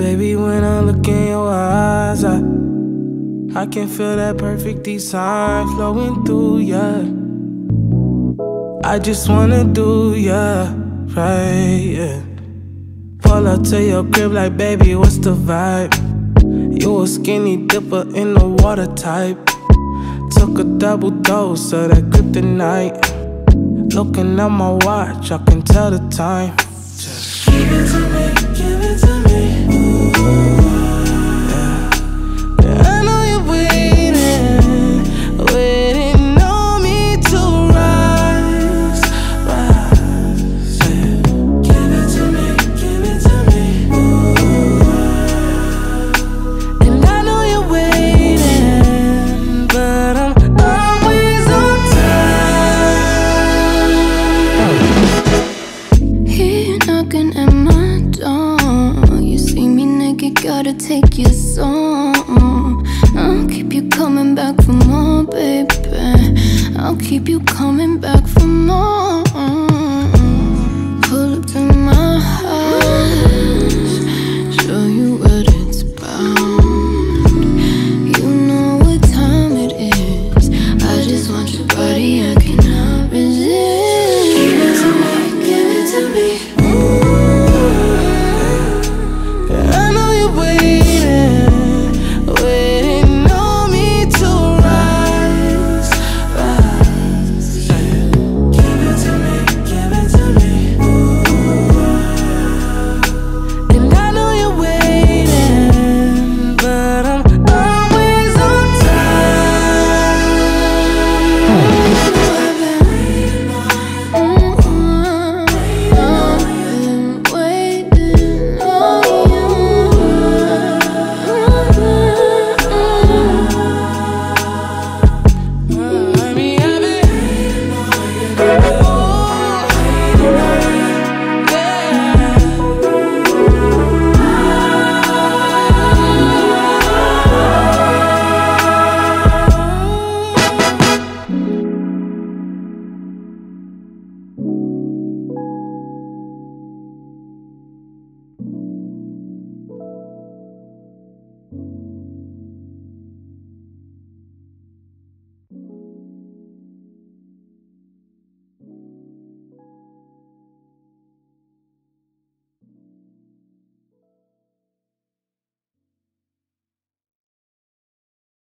Baby, when I look in your eyes, I can feel that perfect design flowing through ya. I just wanna do ya right, yeah. Pull up to your crib like, baby, what's the vibe? You a skinny dipper in the water type. Took a double dose of that kryptonite. Looking at my watch, I can tell the time. Just give it to me, give it to me. Gotta take your song. I'll keep you coming back for more, baby. I'll keep you coming back for more.